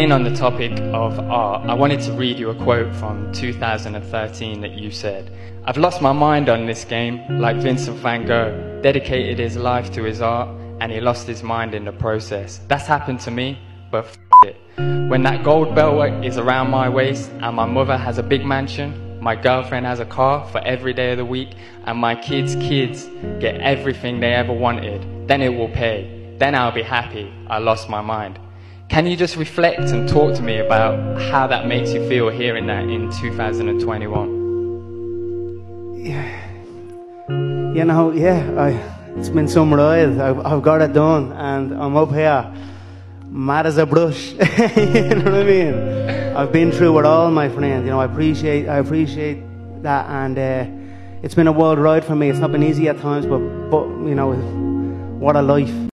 On the topic of art, I wanted to read you a quote from 2013 that you said, "I've lost my mind on this game, like Vincent van Gogh, dedicated his life to his art, and he lost his mind in the process. That's happened to me, but f*** it. When that gold bell is around my waist, and my mother has a big mansion, my girlfriend has a car for every day of the week, and my kids' kids get everything they ever wanted, then it will pay. Then I'll be happy. I lost my mind." Can you just reflect and talk to me about how that makes you feel hearing that in 2021? Yeah. You know, it's been some ride. I've got it done, and I'm up here, mad as a brush. You know what I mean? I've been through it all, my friend. You know, I appreciate that, and it's been a wild ride for me. It's not been easy at times, but you know, what a life.